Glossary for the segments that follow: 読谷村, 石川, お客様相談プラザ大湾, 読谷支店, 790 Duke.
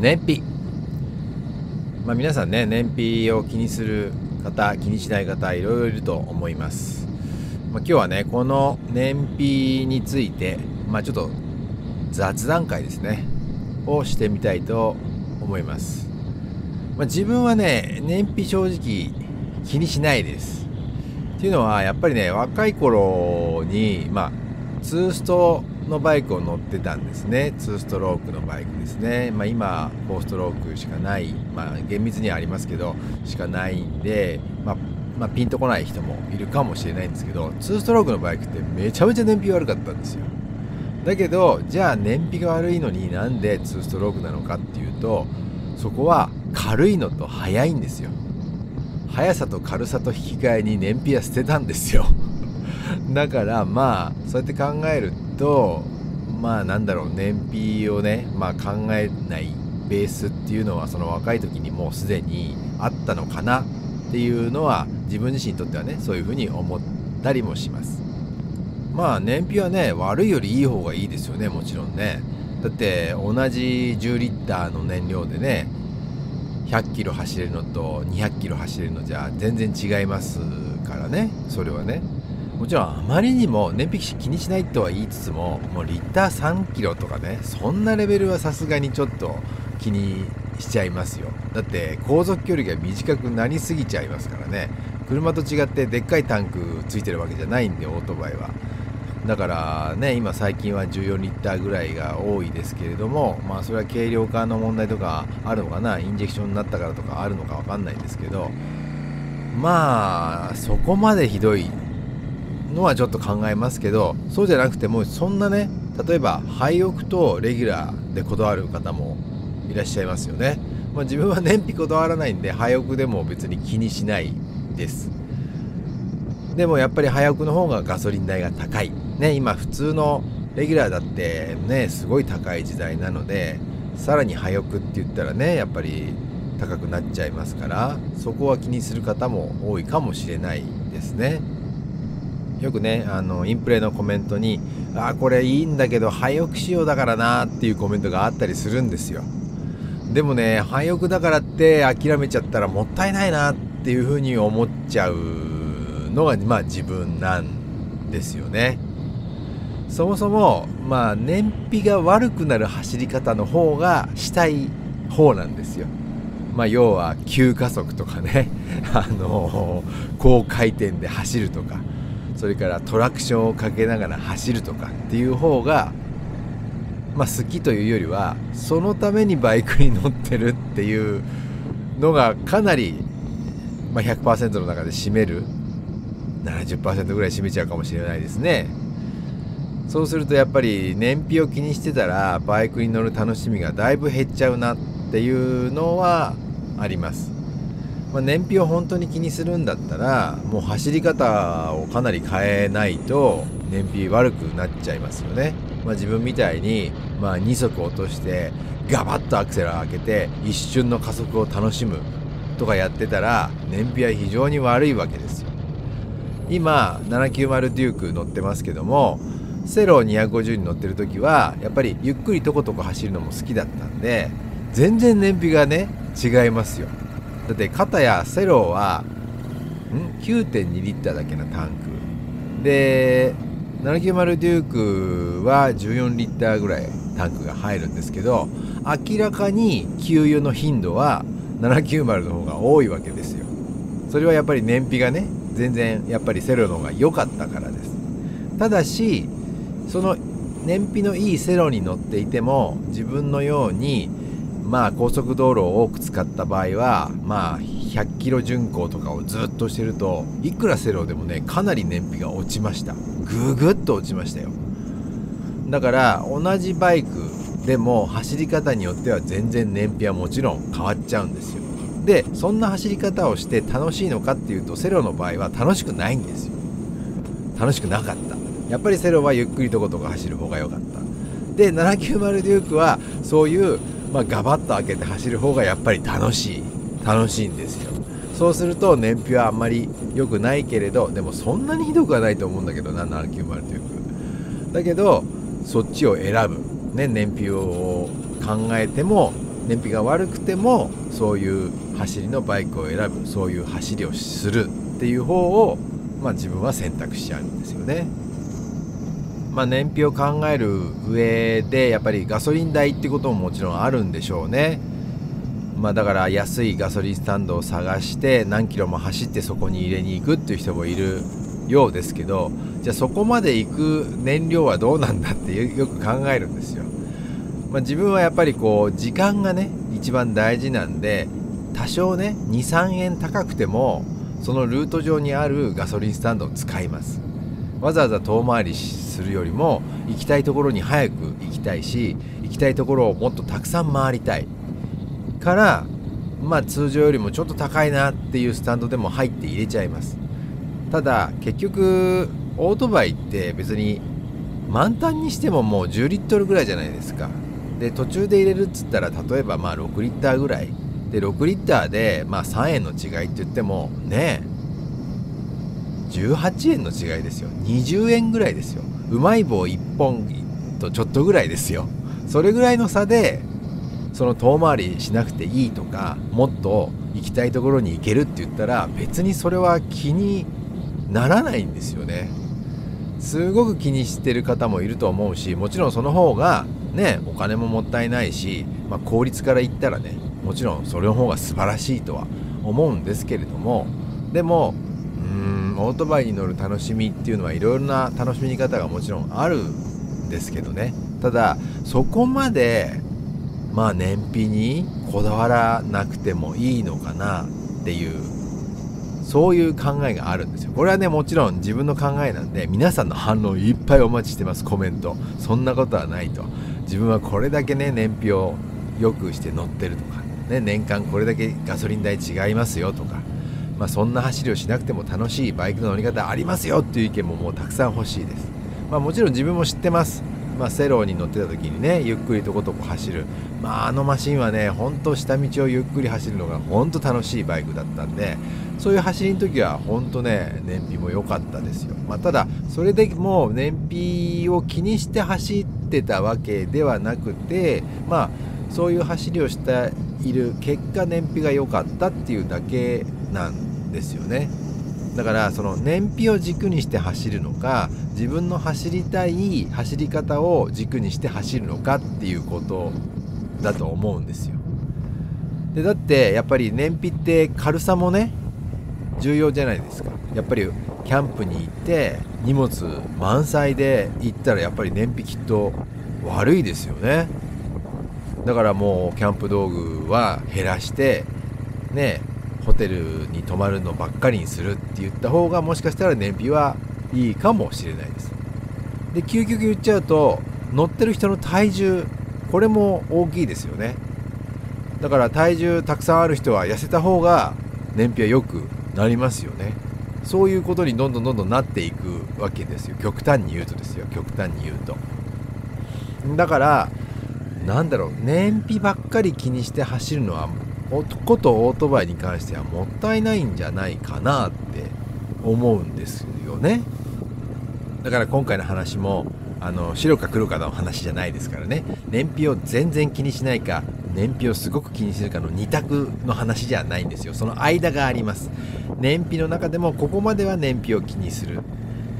燃費、まあ、皆さんね、燃費を気にする方、気にしない方、いろいろいると思います。まあ、今日はね、この燃費について、まあ、ちょっと雑談会ですね、をしてみたいと思います。まあ、自分はね、燃費正直気にしないです。っていうのは、やっぱりね、若い頃に、まあ、ツーストのバイクを乗ってたんですね。2ストロークのバイクですね。まあ、今4ストロークしかない、まあ厳密にはありますけどしかないんで、まあピンとこない人もいるかもしれないんですけど、2ストロークのバイクってめちゃめちゃ燃費悪かったんですよ。だけどじゃあ燃費が悪いのになんで2ストロークなのかっていうと、そこは軽いのと速いんですよ。速さと軽さと引き換えに燃費は捨てたんですよ。だからまあそうやって考えると、まあなんだろう、燃費をね、まあ、考えないベースっていうのはその若い時にもうすでにあったのかなっていうのは、自分自身にとってはね、そういうふうに思ったりもします。まあ燃費はね、悪いよりいい方がいいですよね、もちろんね。だって同じ10リッターの燃料でね、100キロ走れるのと200キロ走れるのじゃ全然違いますからね、それはね。もちろんあまりにも燃費気にしないとは言いつつも、もうリッター3キロとかね、そんなレベルはさすがにちょっと気にしちゃいますよ。だって航続距離が短くなりすぎちゃいますからね。車と違ってでっかいタンクついてるわけじゃないんで、オートバイは。だからね、今最近は14リッターぐらいが多いですけれども、まあそれは軽量化の問題とかあるのかな、インジェクションになったからとかあるのかわかんないですけど、まあそこまでひどいのはちょっと考えますけど、そうじゃなくてもそんなね、例えば廃屋とレギュラーでこだわる方もいらっしゃいますよね。まあ、自分は燃費こだわらないんで、廃屋でも別に気にしないです。でもやっぱり廃屋の方がガソリン代が高いね。今普通のレギュラーだってね、すごい高い時代なので、さらに廃屋って言ったらね、やっぱり高くなっちゃいますから、そこは気にする方も多いかもしれないですね。よくね、インプレのコメントに「ああこれいいんだけど廃屋仕様だからな」っていうコメントがあったりするんですよ。でもね、廃屋だからって諦めちゃったらもったいないなっていうふうに思っちゃうのが、まあ自分なんですよね。そもそもまあ燃費が悪くなる走り方の方がしたい方なんですよ。まあ要は急加速とかね、高回転で走るとか。それからトラクションをかけながら走るとかっていう方が、まあ、好きというよりはそのためにバイクに乗ってるっていうのがかなり、まあ、100% の中で占める 70% ぐらい占めちゃうかもしれないですね。そうするとやっぱり燃費を気にしてたらバイクに乗る楽しみがだいぶ減っちゃうなっていうのはあります。まあ燃費を本当に気にするんだったら、もう走り方をかなり変えないと燃費悪くなっちゃいますよね。まあ、自分みたいに、まあ、2速落としてガバッとアクセルを開けて一瞬の加速を楽しむとかやってたら燃費は非常に悪いわけですよ。今790 Duke 乗ってますけども、セロ250に乗ってる時はやっぱりゆっくりとことこ走るのも好きだったんで、全然燃費がね違いますよ。だって片やセロは 9.2 リッターだけなタンクで、790デュークは14リッターぐらいタンクが入るんですけど、明らかに給油の頻度は790の方が多いわけですよ。それはやっぱり燃費がね、全然やっぱりセロの方が良かったからです。ただしその燃費のいいセロに乗っていても、自分のようにまあ高速道路を多く使った場合は、まあ100キロ巡航とかをずっとしてると、いくらセロでもねかなり燃費が落ちました。ぐっと落ちましたよ。だから同じバイクでも走り方によっては全然燃費はもちろん変わっちゃうんですよ。でそんな走り方をして楽しいのかっていうと、セロの場合は楽しくないんですよ。楽しくなかった。やっぱりセロはゆっくりとことか走る方が良かった。で790デュークはそういうまあガバッと開けて走る方がやっぱり楽しいんですよ。そうすると燃費はあんまり良くないけれど、でもそんなにひどくはないと思うんだけどな、790というだけど、そっちを選ぶ、ね、燃費を考えても燃費が悪くてもそういう走りのバイクを選ぶ、そういう走りをするっていう方を、自分は選択しちゃうんですよね。燃費を考える上でやっぱりガソリン代ってことももちろんあるんでしょうね。だから安いガソリンスタンドを探して何キロも走ってそこに入れに行くっていう人もいるようですけど、じゃあそこまで行く燃料はどうなんだってよく考えるんですよ。自分はやっぱり時間がね一番大事なんで、多少ね 2,3 円高くてもそのルート上にあるガソリンスタンドを使います。わざわざ遠回りするよりも行きたいところに早く行きたいし、行きたいところをもっとたくさん回りたいから、通常よりもちょっと高いなっていうスタンドでも入って入れちゃいます。ただ結局オートバイって別に満タンにしてももう10リットルぐらいじゃないですか。で途中で入れるっつったら例えば6リッターぐらいで、6リッターで3円の違いって言ってもね18円の違いですよ。20円ぐらいですよ。うまい棒1本とちょっとぐらいですよ。それぐらいの差でその遠回りしなくていいとか、もっと行きたいところに行けるって言ったら別にそれは気にならないんですよね。すごく気にしてる方もいると思うし、もちろんその方がねお金ももったいないし、効率から言ったらねもちろんそれの方が素晴らしいとは思うんですけれども、でもオートバイに乗る楽しみっていうのはいろいろな楽しみ方がもちろんあるんですけどね。ただそこまで燃費にこだわらなくてもいいのかなっていう、そういう考えがあるんですよ。これはねもちろん自分の考えなんで、皆さんの反応いっぱいお待ちしてます。コメントそんなことはないと、自分はこれだけね燃費を良くして乗ってるとか、年間これだけガソリン代違いますよとか、そんな走りをしなくても楽しいバイクの乗り方ありますよっていう意見ももうたくさん欲しいです。もちろん自分も知ってます。セローに乗ってた時にねゆっくりとことこ走る、あのマシンはね本当下道をゆっくり走るのが本当楽しいバイクだったんで、そういう走りの時は本当ね燃費も良かったですよ。ただそれでもう燃費を気にして走ってたわけではなくて、そういう走りをしている結果燃費が良かったっていうだけなんですよね。だからその燃費を軸にして走るのか、自分の走りたい走り方を軸にして走るのかっていうことだと思うんですよ。でだってやっぱり燃費って軽さもね重要じゃないですか。やっぱりキャンプに行って荷物満載で行ったらやっぱり燃費きっと悪いですよね。だからもうキャンプ道具は減らしてね、ホテルに泊まるのばっかりにするって言った方がもしかしたら燃費はいいかもしれないです。で究極言っちゃうと乗ってる人の体重、これも大きいですよね。だから体重たくさんある人は痩せた方が燃費は良くなりますよね。そういうことにどんどんなっていくわけですよ。極端に言うとですよ。極端に言うと。だからなんだろう、燃費ばっかり気にして走るのはことオートバイに関してはもったいないんじゃないかなって思うんですよね。だから今回の話も白か黒かの話じゃないですからね。燃費を全然気にしないか、燃費をすごく気にするかの2択の話じゃないんですよ。その間があります。燃費の中でもここまでは燃費を気にする、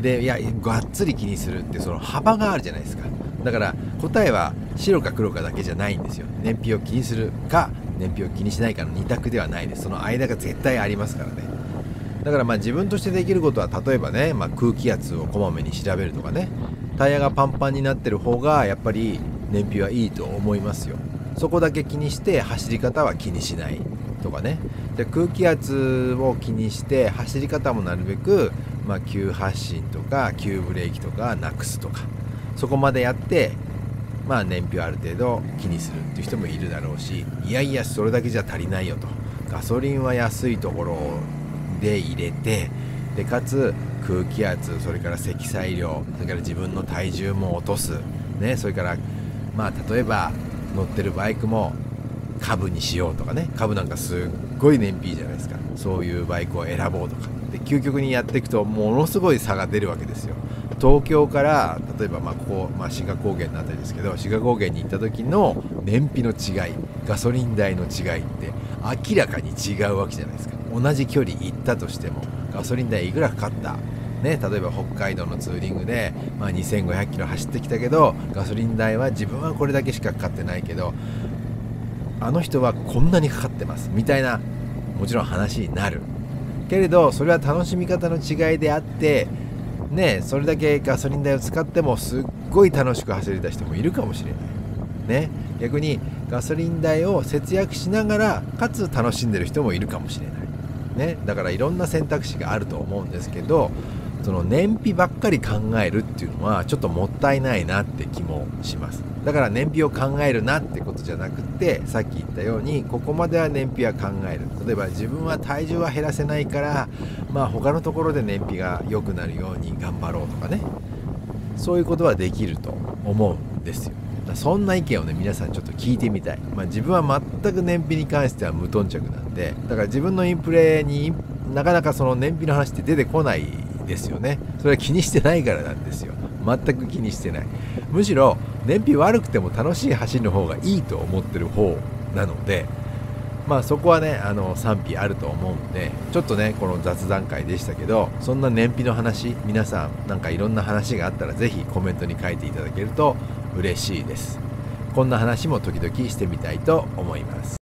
でいやがっつり気にするってその幅があるじゃないですか。だから答えは白か黒かだけじゃないんですよ。燃費を気にするか燃費を気にしないかの2択ではないです。その間が絶対ありますからね。だから自分としてできることは例えばね、空気圧をこまめに調べるとかね、タイヤがパンパンになってる方がやっぱり燃費はいいと思いますよ。そこだけ気にして走り方は気にしないとかね。で空気圧を気にして走り方もなるべく急発進とか急ブレーキとかなくすとか、そこまでやって燃費をある程度気にするっていう人もいるだろうし、いやいやそれだけじゃ足りないよと、ガソリンは安いところで入れて、でかつ空気圧、それから積載量、それから自分の体重も落とす、それから例えば乗ってるバイクもカブにしようとかね、カブなんかすっごい燃費いいじゃないですか。そういうバイクを選ぼうとかで究極にやっていくとものすごい差が出るわけですよ。東京から例えばここ志賀高原のあたりですけど、志賀高原に行った時の燃費の違い、ガソリン代の違いって明らかに違うわけじゃないですか。同じ距離行ったとしてもガソリン代いくらかかった、ね、例えば北海道のツーリングで、2500キロ走ってきたけどガソリン代は自分はこれだけしかかかってないけどあの人はこんなにかかってますみたいな、もちろん話になるけれど、それは楽しみ方の違いであってね、それだけガソリン代を使ってもすっごい楽しく走れた人もいるかもしれない、ね、逆にガソリン代を節約しながらかつ楽しんでる人もいるかもしれない、ね、だからいろんな選択肢があると思うんですけど、その燃費ばっかり考えるっていうのはちょっともったいないなって気もします。だから燃費を考えるなってことじゃなくて、さっき言ったようにここまでは燃費は考える。例えば自分は体重は減らせないから、他のところで燃費が良くなるように頑張ろうとかね、そういうことはできると思うんですよ。そんな意見をね、皆さんちょっと聞いてみたい。自分は全く燃費に関しては無頓着なんで、だから自分のインプレになかなかその燃費の話って出てこないですよね。それは気にしてないからなんですよ。全く気にしてない。むしろ燃費悪くても楽しい走りの方がいいと思ってる方なので、そこはね、賛否あると思うんで、ちょっとねこの雑談会でしたけど、そんな燃費の話、皆さんなんかいろんな話があったらぜひコメントに書いていただけると嬉しいです。こんな話も時々してみたいと思います。